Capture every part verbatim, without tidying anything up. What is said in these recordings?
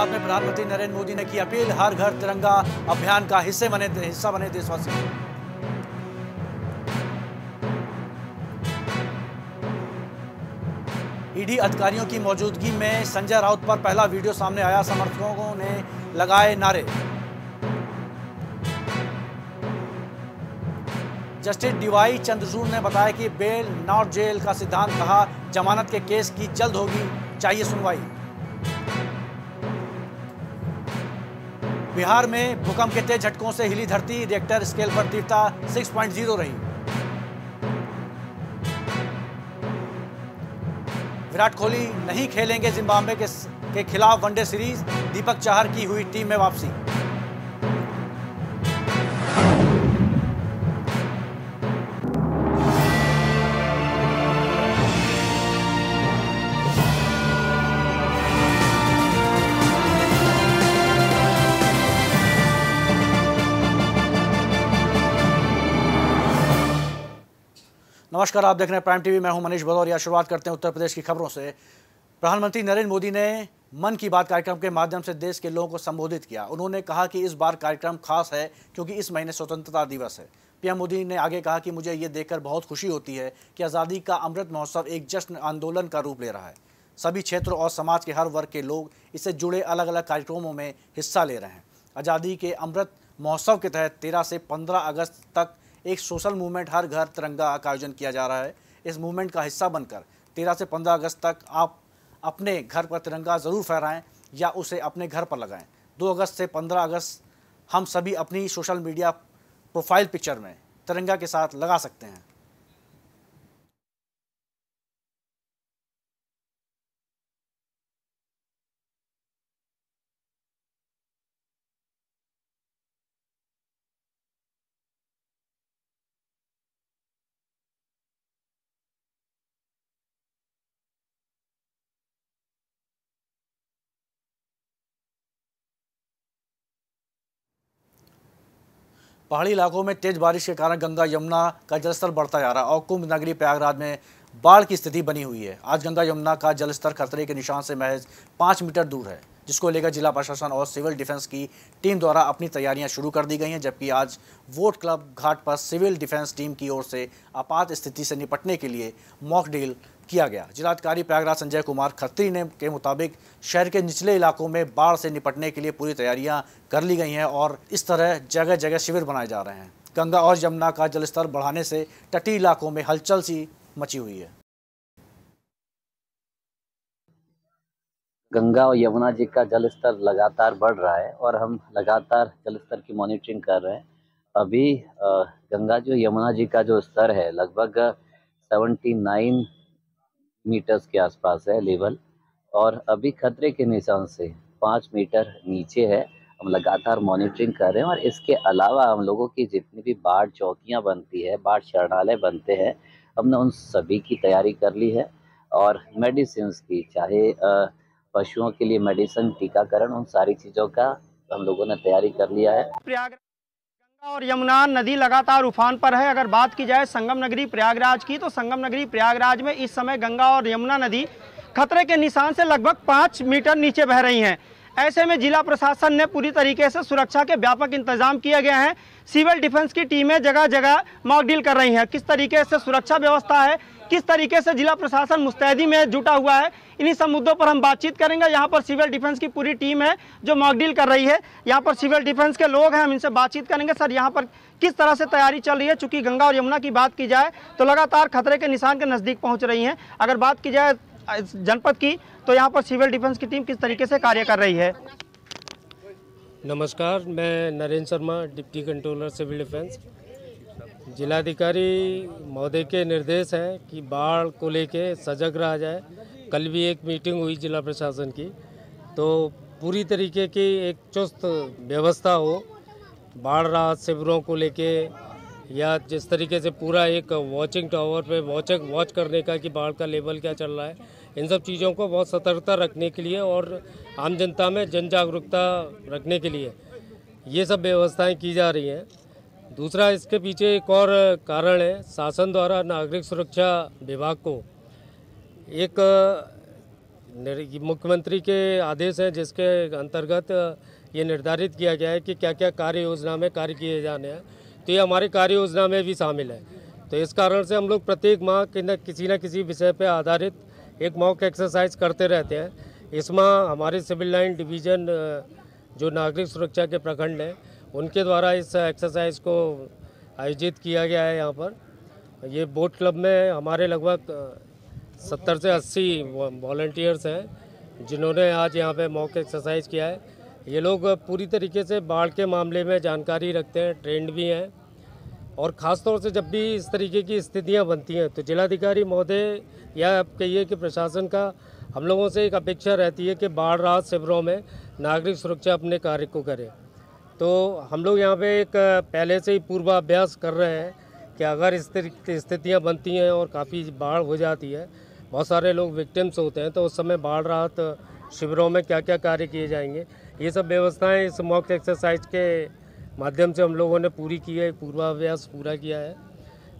इस्लामाबाद में प्रधानमंत्री नरेंद्र मोदी ने की अपील, हर घर तिरंगा अभियान का हिस्से बने हिस्सा बने देशवासी। ईडी अधिकारियों की मौजूदगी में संजय राउत पर पहला वीडियो सामने आया, समर्थकों ने लगाए नारे। जस्टिस डीवाई चंद्रचूड़ ने बताया कि बेल नॉट जेल का सिद्धांत, कहा जमानत के केस की जल्द होगी, चाहिए सुनवाई। बिहार में भूकंप के तेज झटकों से हिली धरती, रिएक्टर स्केल पर तीव्रता छह पॉइंट शून्य रही। विराट कोहली नहीं खेलेंगे जिम्बाब्वे के, के खिलाफ वनडे सीरीज, दीपक चाहर की हुई टीम में वापसी। नमस्कार, आप देख रहे हैं प्राइम टीवी, मैं हूं मनीष भदौरिया। शुरुआत करते हैं उत्तर प्रदेश की खबरों से। प्रधानमंत्री नरेंद्र मोदी ने मन की बात कार्यक्रम के माध्यम से देश के लोगों को संबोधित किया। उन्होंने कहा कि इस बार कार्यक्रम खास है क्योंकि इस महीने स्वतंत्रता दिवस है। पीएम मोदी ने आगे कहा कि मुझे ये देखकर बहुत खुशी होती है कि आज़ादी का अमृत महोत्सव एक जश्न आंदोलन का रूप ले रहा है। सभी क्षेत्रों और समाज के हर वर्ग के लोग इससे जुड़े अलग अलग कार्यक्रमों में हिस्सा ले रहे हैं। आज़ादी के अमृत महोत्सव के तहत तेरह से पंद्रह अगस्त तक एक सोशल मूवमेंट हर घर तिरंगा का आयोजन किया जा रहा है। इस मूवमेंट का हिस्सा बनकर तेरह से पंद्रह अगस्त तक आप अपने घर पर तिरंगा ज़रूर फहराएं या उसे अपने घर पर लगाएं। दो अगस्त से पंद्रह अगस्त हम सभी अपनी सोशल मीडिया प्रोफाइल पिक्चर में तिरंगा के साथ लगा सकते हैं। पहाड़ी इलाकों में तेज बारिश के कारण गंगा यमुना का जलस्तर बढ़ता जा रहा है और कुंभ नगरी प्रयागराज में बाढ़ की स्थिति बनी हुई है। आज गंगा यमुना का जलस्तर खतरे के निशान से महज पाँच मीटर दूर है, जिसको लेकर जिला प्रशासन और सिविल डिफेंस की टीम द्वारा अपनी तैयारियां शुरू कर दी गई हैं। जबकि आज वोट क्लब घाट पर सिविल डिफेंस टीम की ओर से आपात स्थिति से निपटने के लिए मॉक ड्रिल किया गया। जिलाधिकारी प्रयागराज संजय कुमार खत्री ने के मुताबिक शहर के निचले इलाकों में बाढ़ से निपटने के लिए पूरी तैयारियां कर ली गई हैं और इस तरह जगह जगह शिविर बनाए जा रहे हैं। गंगा और यमुना का जलस्तर बढ़ाने से तटीय इलाकों में हलचल सी मची हुई है। गंगा और यमुना जी का जलस्तर लगातार बढ़ रहा है और हम लगातार जलस्तर की मॉनिटरिंग कर रहे हैं। अभी गंगा जो यमुना जी का जो स्तर है लगभग सेवेंटी नाइन मीटर्स के आसपास है लेवल, और अभी खतरे के निशान से पाँच मीटर नीचे है। हम लगातार मॉनिटरिंग कर रहे हैं और इसके अलावा हम लोगों की जितनी भी बाढ़ चौकियां बनती है, बाढ़ शरणालय बनते हैं, हमने उन सभी की तैयारी कर ली है और मेडिसिन की, चाहे पशुओं के लिए मेडिसिन, टीकाकरण, उन सारी चीज़ों का हम लोगों ने तैयारी कर लिया है। प्रयागराज और यमुना नदी लगातार उफान पर है। अगर बात की जाए संगम नगरी प्रयागराज की, तो संगम नगरी प्रयागराज में इस समय गंगा और यमुना नदी खतरे के निशान से लगभग पाँच मीटर नीचे बह रही हैं। ऐसे में जिला प्रशासन ने पूरी तरीके से सुरक्षा के व्यापक इंतजाम किए गए हैं। सिविल डिफेंस की टीमें जगह जगह मॉक डील कर रही हैं। किस तरीके से सुरक्षा व्यवस्था है, किस तरीके से जिला प्रशासन मुस्तैदी में जुटा हुआ है, इन्हीं सब मुद्दों पर हम बातचीत करेंगे। यहाँ पर सिविल डिफेंस की पूरी टीम है जो मॉक डील कर रही है। यहाँ पर सिविल डिफेंस के लोग हैं, हम इनसे बातचीत करेंगे। सर, यहाँ पर किस तरह से तैयारी चल रही है? चूँकि गंगा और यमुना की बात की जाए तो लगातार खतरे के निशान के नज़दीक पहुँच रही हैं। अगर बात की जाए जनपद की, तो यहाँ पर सिविल डिफेंस की टीम किस तरीके से कार्य कर रही है? नमस्कार, मैं Narendra Sharma, deputy controller civil defence. जिलाधिकारी महोदय के निर्देश हैं कि बाढ़ को लेके सजग रहा जाए। कल भी एक मीटिंग हुई जिला प्रशासन की, तो पूरी तरीके की एक चुस्त व्यवस्था हो बाढ़ राहत शिविरों को लेके, या जिस तरीके से पूरा एक वॉचिंग टावर पे वॉचिंग वॉच करने का कि बाढ़ का लेवल क्या चल रहा है, इन सब चीज़ों को बहुत सतर्कता रखने के लिए और आम जनता में जन जागरूकता रखने के लिए ये सब व्यवस्थाएं की जा रही हैं। दूसरा, इसके पीछे एक और कारण है, शासन द्वारा नागरिक सुरक्षा विभाग को एक मुख्यमंत्री के आदेश हैं जिसके अंतर्गत ये निर्धारित किया गया है कि क्या क्या कार्य योजना में कार्य किए जाने हैं, तो ये हमारे कार्य योजना में भी शामिल है। तो इस कारण से हम लोग प्रत्येक माह किसी न किसी विषय पर आधारित एक मॉक एक्सरसाइज करते रहते हैं। इस माह हमारे सिविल लाइन डिवीज़न जो नागरिक सुरक्षा के प्रखंड हैं उनके द्वारा इस एक्सरसाइज को आयोजित किया गया है। यहाँ पर ये बोट क्लब में हमारे लगभग सत्तर से अस्सी वॉलंटियर्स हैं जिन्होंने आज यहाँ पे मॉक एक्सरसाइज किया है। ये लोग पूरी तरीके से बाढ़ के मामले में जानकारी रखते हैं, ट्रेंड भी हैं, और ख़ासतौर से जब भी इस तरीके की स्थितियाँ बनती हैं तो जिलाधिकारी महोदय या आप कहिए कि प्रशासन का हम लोगों से एक अपेक्षा रहती है कि बाढ़ राहत शिविरों में नागरिक सुरक्षा अपने कार्य को करे। तो हम लोग यहाँ पे एक पहले से ही पूर्वाभ्यास कर रहे हैं कि अगर इस स्थितियाँ बनती हैं और काफ़ी बाढ़ हो जाती है, बहुत सारे लोग विक्टिम्स होते हैं, तो उस समय बाढ़ राहत शिविरों में क्या क्या कार्य किए जाएंगे, ये सब व्यवस्थाएं इस मॉक एक्सरसाइज के माध्यम से हम लोगों ने पूरी की है, पूर्वाभ्यास पूरा किया है।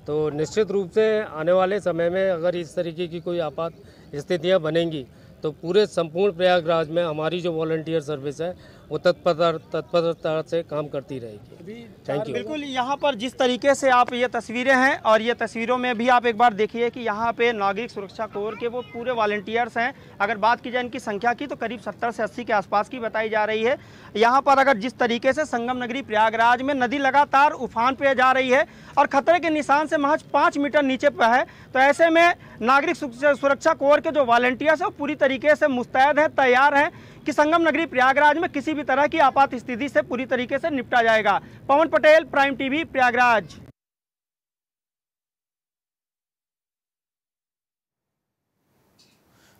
तो निश्चित रूप से आने वाले समय में अगर इस तरीके की कोई आपात स्थितियाँ बनेंगी तो पूरे संपूर्ण प्रयागराज में हमारी जो वॉलंटियर सर्विस है वो तत्पर तत्परता से काम करती रहेगी। Thank you. बिल्कुल, यहाँ पर जिस तरीके से आप ये तस्वीरें हैं और ये तस्वीरों में भी आप एक बार देखिए कि यहाँ पे नागरिक सुरक्षा कोर के वो पूरे वॉलंटियर्स हैं। अगर बात की जाए इनकी संख्या की तो करीब सत्तर से अस्सी के आसपास की बताई जा रही है। यहाँ पर अगर जिस तरीके से संगम नगरी प्रयागराज में नदी लगातार उफान पर जा रही है और खतरे के निशान से महज पाँच मीटर नीचे पर है, तो ऐसे में नागरिक सुरक्षा कोर के जो वॉलंटियर्स हैं वो पूरी तरीके से मुस्तैद हैं, तैयार हैं कि संगम नगरी प्रयागराज में किसी भी तरह की आपात स्थिति से पूरी तरीके से निपटा जाएगा। Pawan Patel, Prime TV, Prayagraj.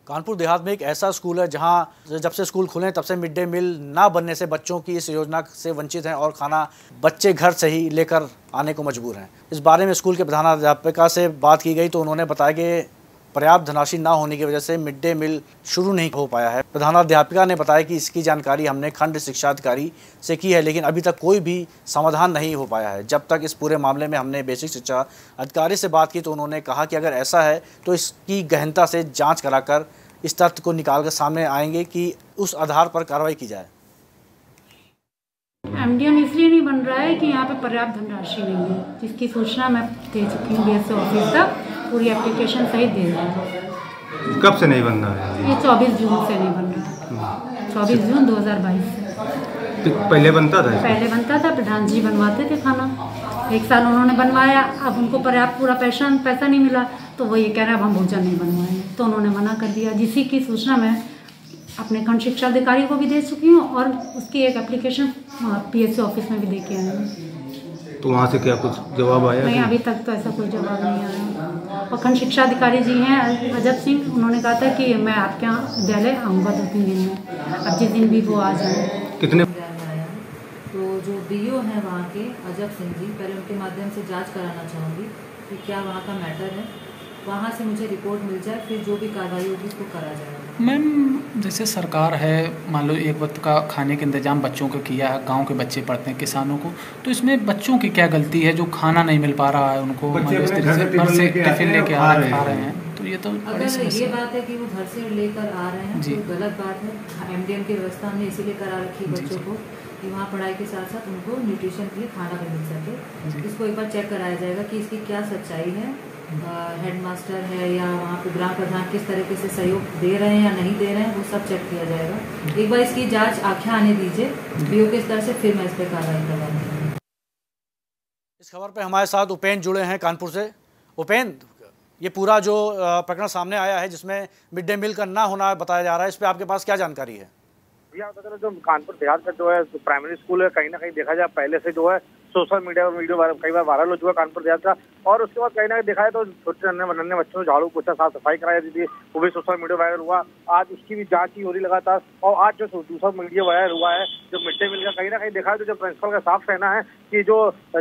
कानपुर देहात में एक ऐसा स्कूल है जहां जब से स्कूल खुले तब से मिड डे मील ना बनने से बच्चों की इस योजना से वंचित हैं और खाना बच्चे घर से ही लेकर आने को मजबूर हैं। इस बारे में स्कूल के प्रधानाध्यापिका से बात की गई तो उन्होंने बताया कि पर्याप्त धनराशि ना होने की वजह से मिड डे मील शुरू नहीं हो पाया है। प्रधानाध्यापिका ने बताया कि इसकी जानकारी हमने खंड शिक्षा अधिकारी से की है, लेकिन अभी तक कोई भी समाधान नहीं हो पाया है। जब तक इस पूरे मामले में हमने बेसिक शिक्षा अधिकारी से बात की तो उन्होंने कहा कि अगर ऐसा है तो इसकी गहनता से जाँच कराकर इस तथ्य को निकाल कर सामने आएंगे कि उस आधार पर कार्रवाई की जाए। एमडीएम इसलिए नहीं बन रहा है कि यहाँ पे पर्याप्त धनराशि नहीं है, जिसकी सूचना मैं दे चुकी हूँ बीएसओ ऑफिस तक, पूरी एप्लीकेशन सहित दे रहा है। कब से नहीं बन रहा है? ये चौबीस जून से नहीं बन रहा। चौबीस जून दो हज़ार बाईस। पहले बनता था? पहले बनता था, प्रधान जी बनवाते थे खाना, एक साल उन्होंने बनवाया, अब उनको पर्याप्त पूरा पैसा पैसा नहीं मिला तो वो ये कह रहे हैं अब हम भोजन नहीं बनवाएंगे, तो उन्होंने मना कर दिया, जिसी की सूचना मैं अपने खंड शिक्षा अधिकारी को भी दे चुकी हूँ और उसकी एक एप्लीकेशन पीएससी ऑफिस में भी देके आई हूँ। तो वहाँ से क्या कुछ जवाब आया? नहीं, अभी तक तो ऐसा कोई जवाब नहीं आया। और खंड शिक्षा अधिकारी जी हैं अजय सिंह, उन्होंने कहा था कि मैं आपके यहाँ विद्यालय आऊँगा दो तीन दिन में, अब जिस दिन भी वो आ जाए। कितने तो जो डीओ हैं वहाँ के अजय सिंह जी, पहले उनके माध्यम से जाँच कराना चाहूँगी कि क्या वहाँ का मैटर है, वहाँ से मुझे रिपोर्ट मिल जाए फिर जो भी कार्रवाई होगी उसको करा जाएगा। मैम जैसे सरकार है, मान लो एक वक्त का खाने का इंतजाम बच्चों को किया है, गांव के बच्चे पढ़ते हैं, किसानों को, तो इसमें बच्चों की क्या गलती है जो खाना नहीं मिल पा रहा है उनको? इस तरह से घर से टिफिन लेके आ रहे हैं तो ये तो अगर ये बात है कि वो घर से लेकर आ रहे हैं जी, गलत बात है। एम डी एम की व्यवस्था हमने इसीलिए करा रखी है बच्चों को कि वहाँ पढ़ाई के साथ साथ उनको न्यूट्रिशन के लिए खाना भी मिल सके। इसको एक बार चेक कराया जाएगा कि इसकी क्या सच्चाई है, हेडमास्टर है या वहाँ पे ग्राम प्रधान किस तरीके से सहयोग दे रहे हैं या नहीं दे रहे हैं, वो सब चेक किया जाएगा। एक बार इसकी जांच आख्या आने दीजिए बीओ के स्तर से, फिर मैं इस पर कार्रवाई करवाऊंगी। इस खबर पे हमारे साथ उपेंद्र जुड़े हैं कानपुर से। उपेंद्र, ये पूरा जो प्रकरण सामने आया है जिसमें मिड डे मील का ना होना बताया जा रहा है, इस पर आपके पास क्या जानकारी है? भैया जो कानपुर देहात का जो है प्राइमरी स्कूल है, कहीं ना कहीं देखा जाए पहले से जो है सोशल मीडिया पर वीडियो कई बार वायरल हो चुका है कानपुर देहात का, और उसके बाद कहीं ना कहीं देखा है तो छोटे नन्हे बच्चों को झाड़ू पोछा साफ सफाई कराई जाती थी, वो भी सोशल मीडिया वायरल हुआ, आज उसकी भी जांच ही हो रही लगातार। और आज जो दूसरा मीडिया वायरल हुआ है जो मिड डे मील का, कहीं ना कहीं देखा है तो जो प्रिंसिपल का साफ कहना है कि जो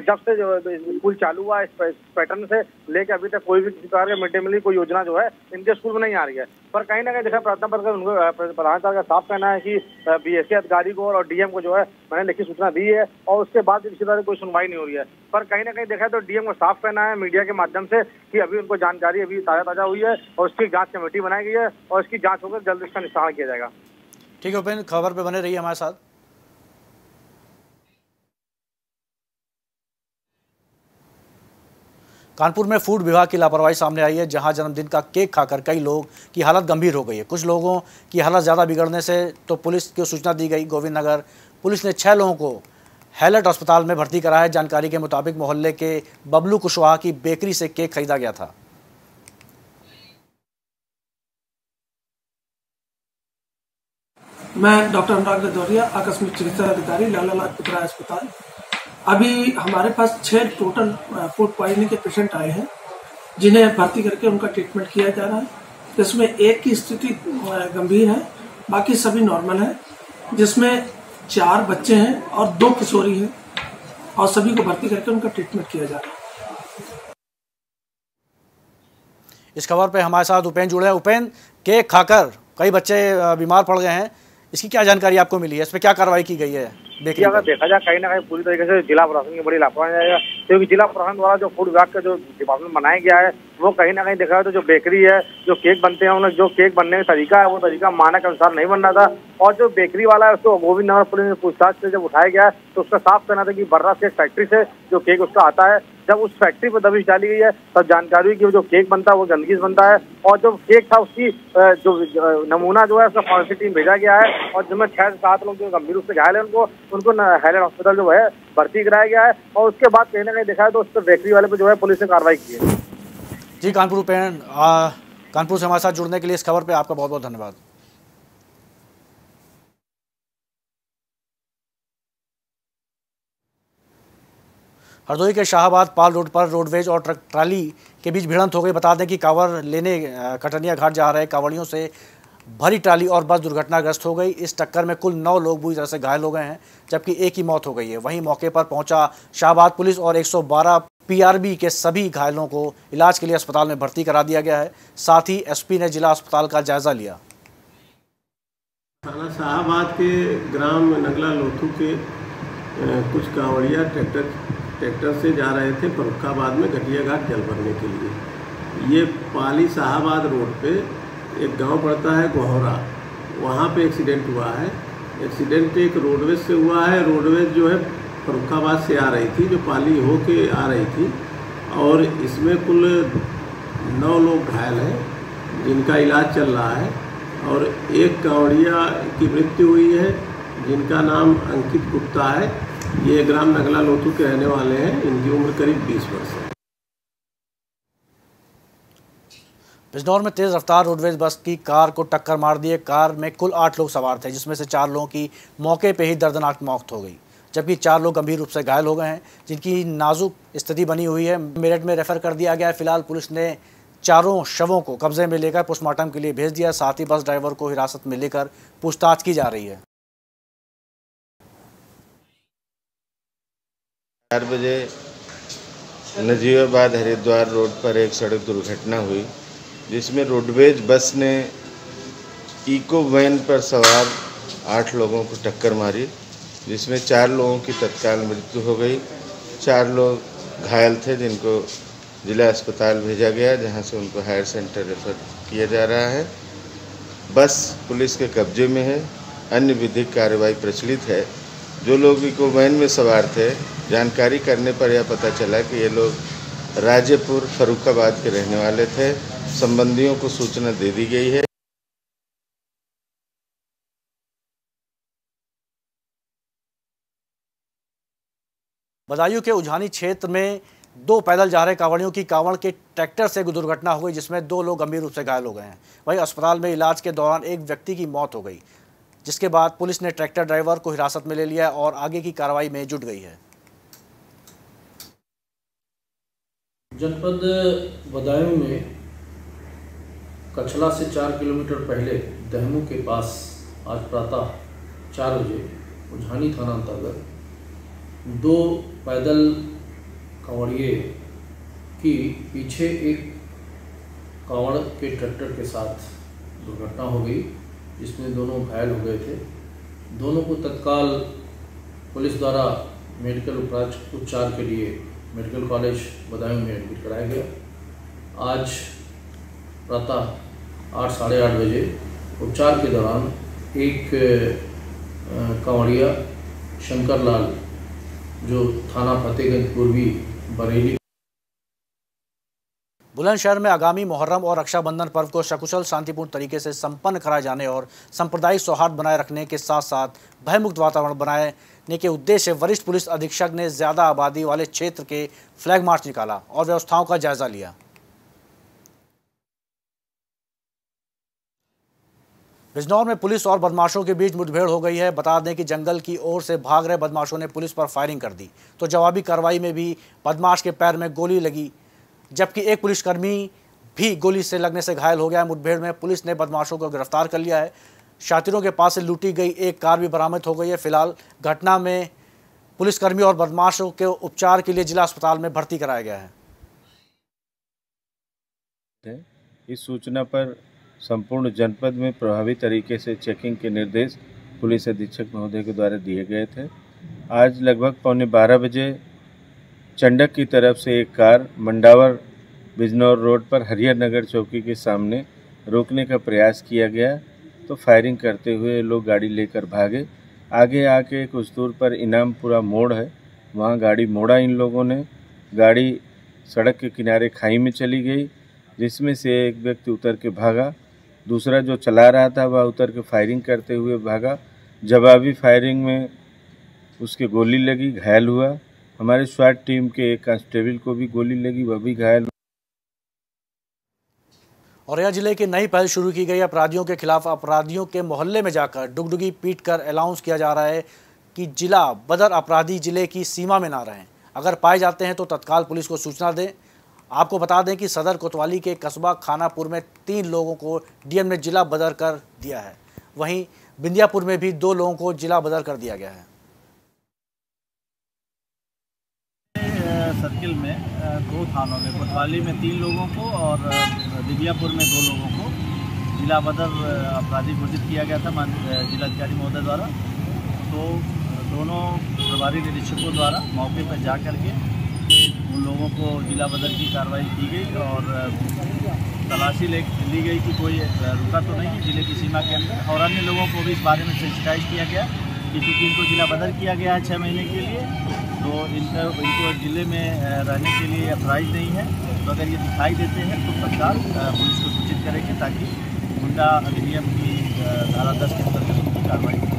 जब से जो स्कूल चालू हुआ इस पैटर्न से लेकर अभी तक कोई भी किसी प्रकार के मिड डे मील की कोई योजना जो है इनके स्कूल में नहीं आ रही है। पर कहीं ना कहीं देखा प्रार्थना पर उनको प्रधानाचार्य का साफ कहना है कि बी एस सी अधिकारी को और डी एम को जो है मैंने लिखित सूचना दी है और उसके बाद किसी तरह कोई सुनवाई नहीं हो रही है। पर कहीं ना कहीं देखा तो डीएम को साफ कहना है मीडिया के माध्यम से कि अभी उनको जानकारी अभी ताजा ताजा हुई है और उसकी जांच कमेटी बनाई गई है और उसकी जांच होकर जल्द इसका निस्तारण किया जाएगा। ठीक है उपेंद्र, खबर पे बने रहिए हमारे साथ। कानपुर में फूड विभाग की लापरवाही सामने आई है, जहां जन्मदिन का केक खाकर कई लोग की हालत गंभीर हो गई है। कुछ लोगों की हालत ज़्यादा बिगड़ने से तो पुलिस को सूचना दी गई। गोविंद नगर पुलिस ने छह लोगों को हैलट अस्पताल में भर्ती कराया है। जानकारी के मुताबिक मोहल्ले के बबलू कुशवाहा की बेकरी से केक खरीदा गया था। मैं डॉक्टर अनुराग दौरिया, आकस्मिक चिकित्सा अधिकारी, लाला लाजपतराय अस्पताल। अभी हमारे पास छह टोटल फूड प्वाइजनिंग के पेशेंट आए हैं, जिन्हें भर्ती करके उनका ट्रीटमेंट किया जा रहा है। जिसमें एक की स्थिति गंभीर है, बाकी सभी नॉर्मल है, जिसमें चार बच्चे हैं और दो किशोरी हैं, और सभी को भर्ती करके उनका ट्रीटमेंट किया जा रहा है। इस खबर पे हमारे साथ उपेंद्र जुड़े हैं। उपेंद्र, केक खाकर कई बच्चे बीमार पड़ गए हैं, इसकी क्या जानकारी आपको मिली है? इस पर क्या कार्रवाई की गई है? देखिए, अगर देखा जाए कहीं ना कहीं पूरी तरीके से जिला प्रशासन की बड़ी लापरवाही है, क्योंकि जिला प्रशासन द्वारा जो फूड विभाग का जो डिपार्टमेंट बनाया गया है वो कहीं ना कहीं देखा जाए तो जो बेकरी है, जो केक बनते हैं, उन्हें जो केक बनने का तरीका है वो तरीका मानक अनुसार नहीं बन रहा था। और जो बेकरी वाला है उसको गोविंद नगर पुलिस में पूछताछ से जब उठाया गया तो उसका साफ कहना था कि बर्रा से फैक्ट्री से जो केक उसका आता है, जब उस फैक्ट्री पर दबिश डाली गई है तब जानकारी हुई कि वो जो केक बनता है वो गंदगी से बनता है। और जो केक था उसकी जो नमूना जो है उसका फॉरेंसिक टीम भेजा गया है और जिनमें छह से सात लोग जो गंभीर रूप से घायल है उनको उनको हैलर हॉस्पिटल जो है भर्ती कराया गया है। और उसके बाद कहीं ना कहीं देखा है तो उस पर बेकरी वाले पे जो है पुलिस ने कार्रवाई की है। जी, कानपुर कानपुर से हमारे साथ जुड़ने के लिए, इस खबर पे आपका बहुत बहुत धन्यवाद। हरदोई के शाहबाद पाल रोड पर रोडवेज और ट्रक ट्राली के बीच भिड़ंत हो गई। बता दें कि कांवड़ लेने कटनिया घाट जा रहे कांवड़ियों से भरी ट्राली और बस दुर्घटनाग्रस्त हो गई। इस टक्कर में कुल नौ लोग बुरी तरह से घायल हो गए हैं, जबकि एक की मौत हो गई है। वहीं मौके पर पहुंचा शाहबाद पुलिस और एक सौ बारह पीआरबी के सभी घायलों को इलाज के लिए अस्पताल में भर्ती करा दिया गया है। साथ ही एसपी ने जिला अस्पताल का जायजा लिया। थाना शाहबाद के ग्राम नगला लोथू के कुछ कांवड़िया ट्रैक्टर ट्रैक्टर से जा रहे थे फरुखाबाद में घटिया घाट जल भरने के लिए। ये पाली शाहबाद रोड पे एक गांव पड़ता है गोहरा, वहाँ पे एक्सीडेंट हुआ है। एक्सीडेंट एक रोडवेज से हुआ है। रोडवेज जो है फरुखाबाद से आ रही थी, जो पाली हो के आ रही थी, और इसमें कुल नौ लोग घायल हैं जिनका इलाज चल रहा है। और एक कांवड़िया की मृत्यु हुई है जिनका नाम अंकित गुप्ता है। ये ग्राम नगला लोथू के रहने वाले हैं। इनकी उम्र करीब बीस वर्ष है। बिजनौर में तेज रफ्तार रोडवेज बस की कार को टक्कर मार दी है। कार में कुल आठ लोग सवार थे, जिसमें से चार लोगों की मौके पर ही दर्दनाक मौत हो गई, जबकि चार लोग गंभीर रूप से घायल हो गए हैं, जिनकी नाजुक स्थिति बनी हुई है। मेरठ में रेफर कर दिया गया है। फिलहाल पुलिस ने चारों शवों को कब्जे में लेकर पोस्टमार्टम के लिए भेज दिया। साथ ही बस ड्राइवर को हिरासत में लेकर पूछताछ की जा रही है। चार बजे नजीबाबाद हरिद्वार रोड पर एक सड़क दुर्घटना हुई, जिसमें रोडवेज बस ने इको वैन पर सवार आठ लोगों को टक्कर मारी, जिसमें चार लोगों की तत्काल मृत्यु हो गई। चार लोग घायल थे जिनको जिला अस्पताल भेजा गया, जहां से उनको हायर सेंटर रेफर किया जा रहा है। बस पुलिस के कब्जे में है। अन्य विधिक कार्रवाई प्रचलित है। जो लोग इको वैन में सवार थे, जानकारी करने पर यह पता चला कि ये लोग राजेपुर फरुखाबाद के रहने वाले थे। संबंधियों को सूचना दे दी गई है। बदायूं के उझानी क्षेत्र में दो पैदल जा रहे कांवड़ियों की कांवड़ के ट्रैक्टर से दुर्घटना हो गई, जिसमें दो लोग गंभीर रूप से घायल हो गए हैं। वहीं अस्पताल में इलाज के दौरान एक व्यक्ति की मौत हो गई, जिसके बाद पुलिस ने ट्रैक्टर ड्राइवर को हिरासत में ले लिया और आगे की कार्रवाई में जुट गई है। जनपद बदायूं में कछला से चार किलोमीटर पहले दहमू के पास आज प्रातः चार बजे उझानी थाना अंतर्गत दो पैदल कांवड़िए की पीछे एक कांवड़ के ट्रैक्टर के साथ दुर्घटना हो गई, जिसमें दोनों घायल हो गए थे। दोनों को तत्काल पुलिस द्वारा मेडिकल उपचार के लिए मेडिकल कॉलेज बदायूं में एडमिट कराया गया। आज प्रातः आठ साढ़े आठ बजे उपचार के दौरान एक कांवड़िया शंकरलाल जो थाना फतेहगढ़ पूर्वी बरेली। बुलंदशहर में आगामी मुहर्रम और रक्षाबंधन पर्व को सकुशल शांतिपूर्ण तरीके से संपन्न कराए जाने और सांप्रदायिक सौहार्द बनाए रखने के साथ साथ भयमुक्त वातावरण बनाने के उद्देश्य से वरिष्ठ पुलिस अधीक्षक ने ज्यादा आबादी वाले क्षेत्र के फ्लैग मार्च निकाला और व्यवस्थाओं का जायजा लिया। बिजनौर में पुलिस और बदमाशों के बीच मुठभेड़ हो गई है। बता दें कि जंगल की ओर से भाग रहे बदमाशों ने पुलिस पर फायरिंग कर दी तो जवाबी कार्रवाई में भी बदमाश के पैर में गोली लगी, जबकि एक पुलिसकर्मी भी गोली से लगने से घायल हो गया है। मुठभेड़ में पुलिस ने बदमाशों को गिरफ्तार कर लिया है। शातिरों के पास से लूटी गई एक कार भी बरामद हो गई है। फिलहाल घटना में पुलिसकर्मी और बदमाशों के उपचार के लिए जिला अस्पताल में भर्ती कराया गया है। इस सूचना पर संपूर्ण जनपद में प्रभावी तरीके से चेकिंग के निर्देश पुलिस अधीक्षक महोदय के द्वारा दिए गए थे। आज लगभग पौने बारह बजे चंडक की तरफ से एक कार मंडावर बिजनौर रोड पर हरियर नगर चौकी के सामने रोकने का प्रयास किया गया तो फायरिंग करते हुए लोग गाड़ी लेकर भागे। आगे आके कुछ दूर पर इनामपुरा मोड़ है, वहाँ गाड़ी मोड़ा इन लोगों ने। गाड़ी सड़क के किनारे खाई में चली गई जिसमें से एक व्यक्ति उतर के भागा, दूसरा जो चला रहा था वह उतर के फायरिंग करते हुए भागा। जवाबी फायरिंग में उसके गोली लगी, घायल हुआ। हमारे स्वाट टीम के एक कांस्टेबल को भी गोली लगी, वह भी घायल। औरैया जिले की नई पहल शुरू की गई। अपराधियों के खिलाफ अपराधियों के मोहल्ले में जाकर डुगडुगी पीटकर अनाउंस किया जा रहा है कि जिला बदर अपराधी जिले की सीमा में ना रहें, अगर पाए जाते हैं तो तत्काल पुलिस को सूचना दें। आपको बता दें कि सदर कोतवाली के कस्बा खानापुर में तीन लोगों को डीएम ने जिला बदर कर दिया है। वहीं बिंदियापुर में भी दो लोगों को जिला बदर कर दिया गया है। सर्किल में दो थानों में, कोतवाली में तीन लोगों को और बिंदियापुर में दो लोगों को जिला बदर अपराधी घोषित किया गया था जिलाधिकारी महोदय द्वारा। तो दोनों प्रभारी निरीक्षकों द्वारा मौके पर जा कर के उन लोगों को जिला बदर की कार्रवाई की गई और तलाशी ले ली गई कि कोई रुका तो नहीं जिले की सीमा के अंदर। और अन्य लोगों को भी इस बारे में सेंसिटाइज किया गया कि चूँकि इनको जिला बदर किया गया है छः महीने के लिए तो इनका इनको जिले में रहने के लिए अथॉराइज नहीं है। तो अगर ये दिखाई देते हैं तो तत्काल पुलिस को सूचित करेंगे ताकि गुंडा अधिनियम की धारा दस के अंतर्गत उनकी कार्रवाई की।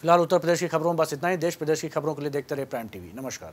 फिलहाल उत्तर प्रदेश की खबरों में बस इतना ही। देश प्रदेश की खबरों के लिए देखते रहे प्राइम टीवी। नमस्कार।